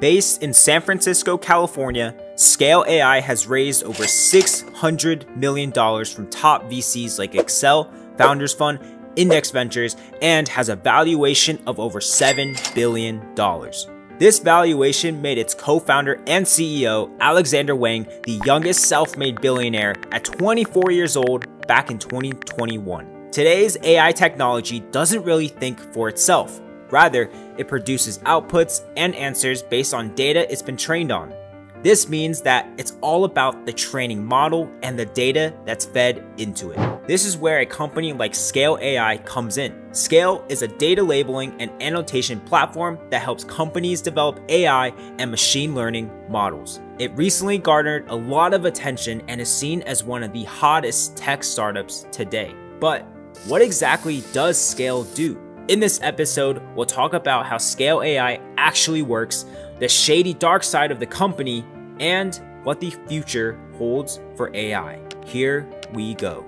Based in San Francisco, California, Scale AI has raised over $600 million from top VCs like Accel, Founders Fund, Index Ventures, and has a valuation of over $7 billion. This valuation made its co-founder and CEO, Alexandr Wang, the youngest self-made billionaire at 24 years old back in 2021. Today's AI technology doesn't really think for itself. Rather, it produces outputs and answers based on data it's been trained on. This means that it's all about the training model and the data that's fed into it. This is where a company like Scale AI comes in. Scale is a data labeling and annotation platform that helps companies develop AI and machine learning models. It recently garnered a lot of attention and is seen as one of the hottest tech startups today. But what exactly does Scale do? In this episode, we'll talk about how Scale AI actually works, the shady dark side of the company, and what the future holds for AI. Here we go.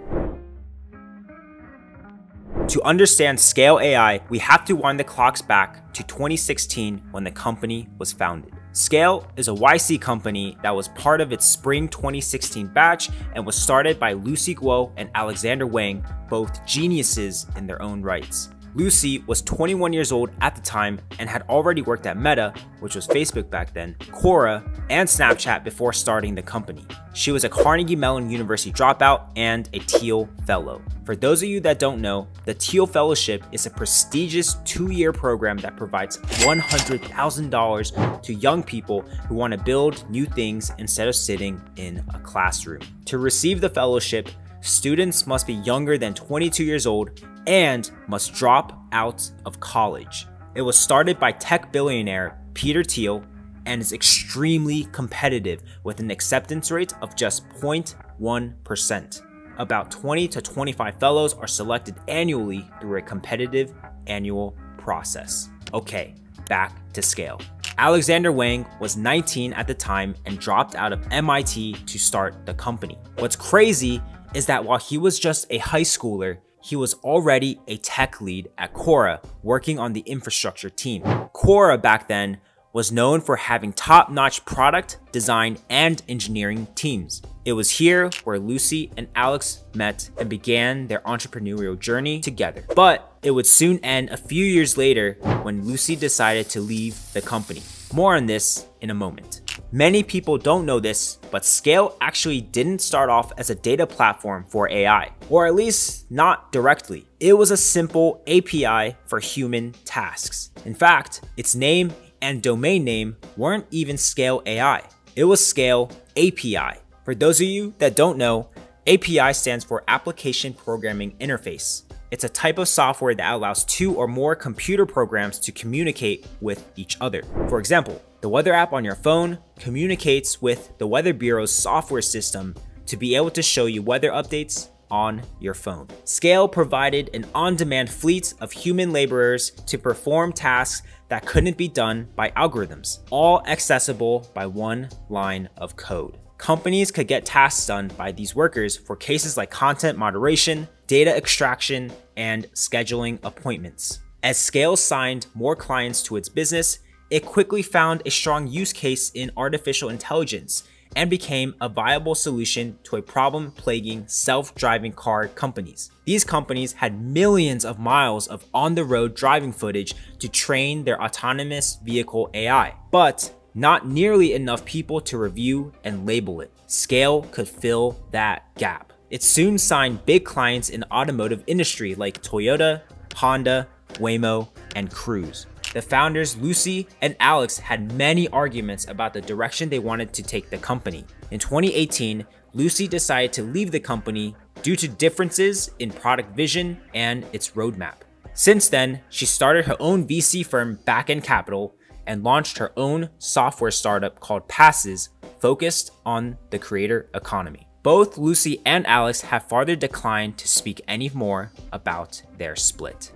To understand Scale AI, we have to wind the clocks back to 2016 when the company was founded. Scale is a YC company that was part of its spring 2016 batch and was started by Lucy Guo and Alexandr Wang, both geniuses in their own rights. Lucy was 21 years old at the time and had already worked at Meta, which was Facebook back then, Quora, and Snapchat before starting the company. She was a Carnegie Mellon University dropout and a Thiel Fellow. For those of you that don't know, the Thiel Fellowship is a prestigious two-year program that provides $100,000 to young people who want to build new things instead of sitting in a classroom. To receive the fellowship, students must be younger than 22 years old and must drop out of college. It was started by tech billionaire Peter Thiel and is extremely competitive with an acceptance rate of just 0.1%. About 20 to 25 fellows are selected annually through a competitive annual process. Okay, back to Scale. Alexandr Wang was 19 at the time and dropped out of MIT to start the company. What's crazy is that while he was just a high schooler, he was already a tech lead at Quora, working on the infrastructure team. Quora back then was known for having top-notch product, design, and engineering teams. It was here where Lucy and Alex met and began their entrepreneurial journey together. But it would soon end a few years later when Lucy decided to leave the company. More on this in a moment. Many people don't know this, but Scale actually didn't start off as a data platform for AI, or at least not directly. It was a simple API for human tasks. In fact, its name and domain name weren't even Scale AI. It was Scale API. For those of you that don't know, API stands for Application Programming Interface. It's a type of software that allows two or more computer programs to communicate with each other. For example, the weather app on your phone communicates with the Weather Bureau's software system to be able to show you weather updates on your phone. Scale provided an on-demand fleet of human laborers to perform tasks that couldn't be done by algorithms, all accessible by one line of code. Companies could get tasks done by these workers for cases like content moderation, data extraction, and scheduling appointments. As Scale signed more clients to its business, it quickly found a strong use case in artificial intelligence and became a viable solution to a problem plaguing self-driving car companies. These companies had millions of miles of on-the-road driving footage to train their autonomous vehicle AI, but not nearly enough people to review and label it. Scale could fill that gap. It soon signed big clients in the automotive industry like Toyota, Honda, Waymo, and Cruise. The founders Lucy and Alex had many arguments about the direction they wanted to take the company. In 2018, Lucy decided to leave the company due to differences in product vision and its roadmap. Since then, she started her own VC firm Backend Capital and launched her own software startup called Passes, focused on the creator economy. Both Lucy and Alex have farther declined to speak any more about their split.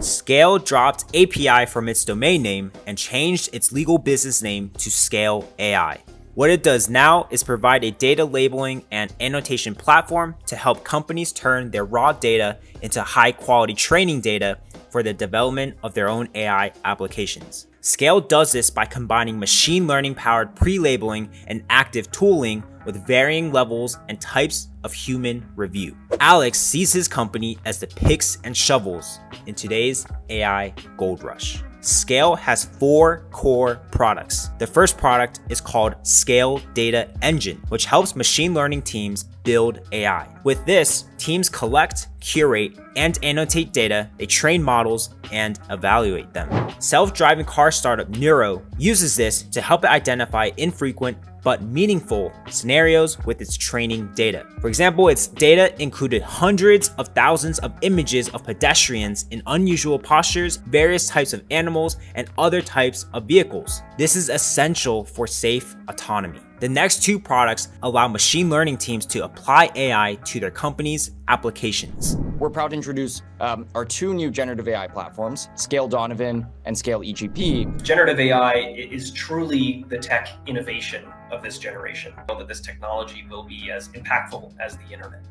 Scale dropped API from its domain name and changed its legal business name to Scale AI. What it does now is provide a data labeling and annotation platform to help companies turn their raw data into high-quality training data for the development of their own AI applications. Scale does this by combining machine learning-powered pre-labeling and active tooling with varying levels and types of human review. Alex sees his company as the picks and shovels in today's AI gold rush. Scale has 4 core products. The first product is called Scale Data Engine, which helps machine learning teams build AI. With this, teams collect, curate, and annotate data, they train models, and evaluate them. Self-driving car startup Neuro uses this to help it identify infrequent but meaningful scenarios with its training data. For example, its data included hundreds of thousands of images of pedestrians in unusual postures, various types of animals, and other types of vehicles. This is essential for safe autonomy. The next 2 products allow machine learning teams to apply AI to their company's applications. We're proud to introduce our 2 new generative AI platforms, Scale Donovan and Scale EGP. Generative AI is truly the tech innovation of this generation. I know that this technology will be as impactful as the internet.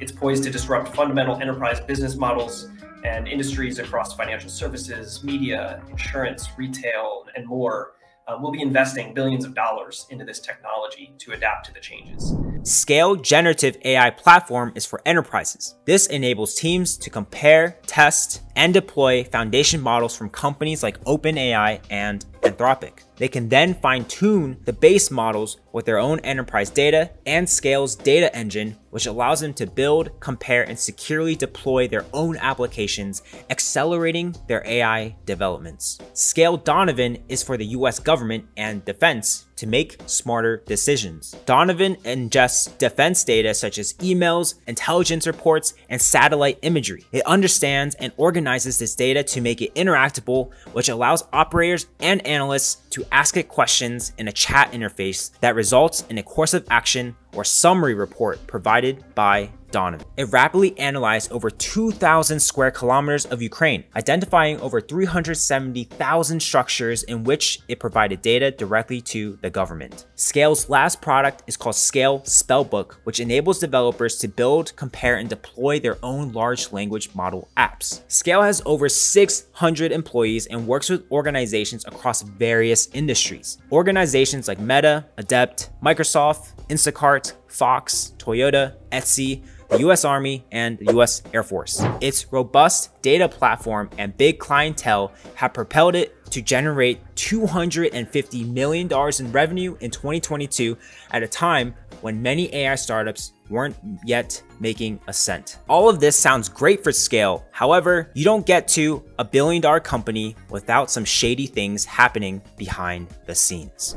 It's poised to disrupt fundamental enterprise business models and industries across financial services, media, insurance, retail, and more. We'll be investing billions of dollars into this technology to adapt to the changes. Scale Generative AI Platform is for enterprises. This enables teams to compare, test, and deploy foundation models from companies like OpenAI and Anthropic. They can then fine-tune the base models with their own enterprise data and Scale's data engine, which allows them to build, compare, and securely deploy their own applications, accelerating their AI developments. Scale Donovan is for the US government and defense to make smarter decisions. Donovan ingests defense data such as emails, intelligence reports, and satellite imagery. It understands and organizes this data to make it interactable, which allows operators and analysts to ask it questions in a chat interface that results in a course of action or summary report provided by Donovan. It rapidly analyzed over 2,000 square kilometers of Ukraine, identifying over 370,000 structures in which it provided data directly to the government. Scale's last product is called Scale Spellbook, which enables developers to build, compare, and deploy their own large language model apps. Scale has over 600 employees and works with organizations across various industries. Organizations like Meta, Adept, Microsoft, Instacart, Fox, Toyota, Etsy, the US Army, and the US Air Force. Its robust data platform and big clientele have propelled it to generate $250 million in revenue in 2022 at a time when many AI startups weren't yet making a cent. All of this sounds great for Scale. However, you don't get to a billion-dollar company without some shady things happening behind the scenes.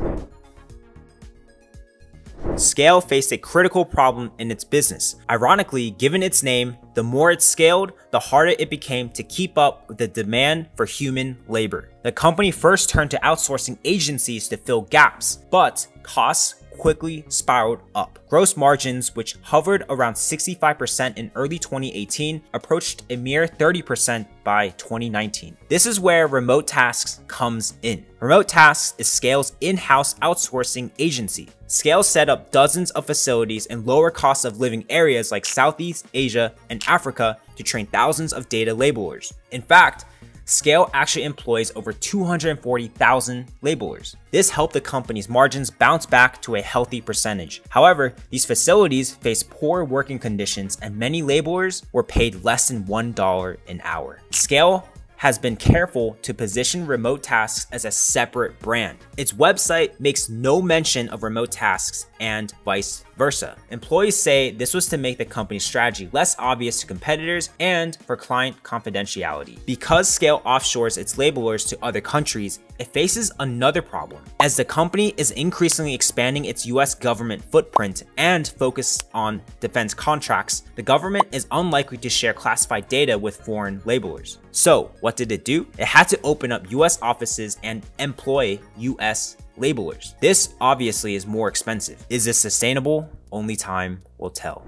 Scale faced a critical problem in its business. Ironically, given its name, the more it scaled, the harder it became to keep up with the demand for human labor. The company first turned to outsourcing agencies to fill gaps, but costs quickly spiraled up. Gross margins, which hovered around 65% in early 2018, approached a mere 30% by 2019. This is where Remote Tasks comes in. Remote Tasks is Scale's in-house outsourcing agency. Scale set up dozens of facilities in lower cost of living areas like Southeast Asia and Africa to train thousands of data labelers. In fact, Scale actually employs over 240,000 labelers. This helped the company's margins bounce back to a healthy percentage. However, these facilities faced poor working conditions and many labelers were paid less than $1 an hour. Scale has been careful to position Remote Tasks as a separate brand. Its website makes no mention of Remote Tasks and vice versa. Employees say this was to make the company's strategy less obvious to competitors and for client confidentiality. Because Scale offshores its labelers to other countries, it faces another problem. As the company is increasingly expanding its US government footprint and focused on defense contracts, the government is unlikely to share classified data with foreign labelers. So what did it do? It had to open up US offices and employ US labelers. This obviously is more expensive. Is this sustainable? Only time will tell.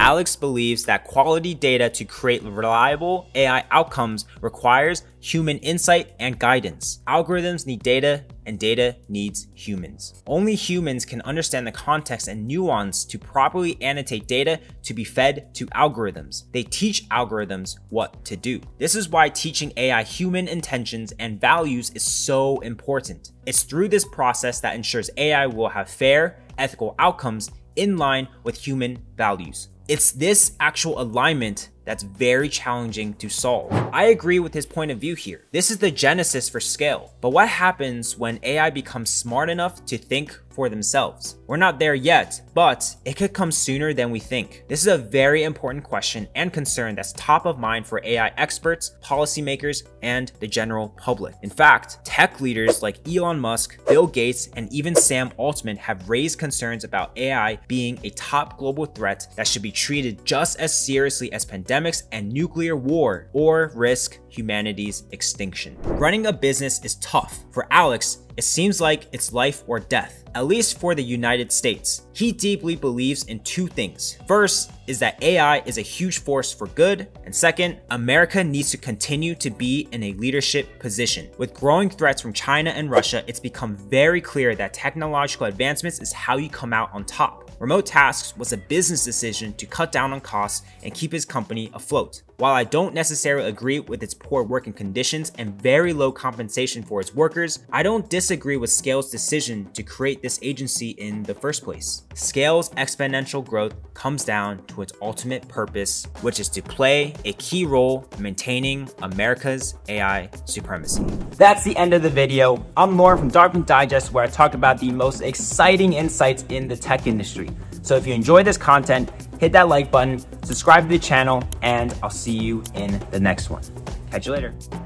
Alex believes that quality data to create reliable AI outcomes requires human insight and guidance. Algorithms need data, and data needs humans. Only humans can understand the context and nuance to properly annotate data to be fed to algorithms. They teach algorithms what to do. This is why teaching AI human intentions and values is so important. It's through this process that ensures AI will have fair, ethical outcomes in line with human values. It's this actual alignment that's very challenging to solve. I agree with his point of view here. This is the genesis for Scale. But what happens when AI becomes smart enough to think for themselves? We're not there yet, but it could come sooner than we think. This is a very important question and concern that's top of mind for AI experts, policymakers, and the general public. In fact, tech leaders like Elon Musk, Bill Gates, and even Sam Altman have raised concerns about AI being a top global threat that should be treated just as seriously as pandemics and nuclear war, or risk humanity's extinction. Running a business is tough. For Alex, it seems like it's life or death, at least for the United States. He deeply believes in two things. First is that AI is a huge force for good, and second, America needs to continue to be in a leadership position. With growing threats from China and Russia, it's become very clear that technological advancements is how you come out on top. Remote Tasks was a business decision to cut down on costs and keep his company afloat. While I don't necessarily agree with its poor working conditions and very low compensation for its workers, I don't disagree with Scale's decision to create this agency in the first place. Scale's exponential growth comes down to its ultimate purpose, which is to play a key role in maintaining America's AI supremacy. That's the end of the video. I'm Lauren from Dartmouth Digest, where I talk about the most exciting insights in the tech industry. So if you enjoy this content, hit that like button, subscribe to the channel, and I'll see you in the next one. Catch you later.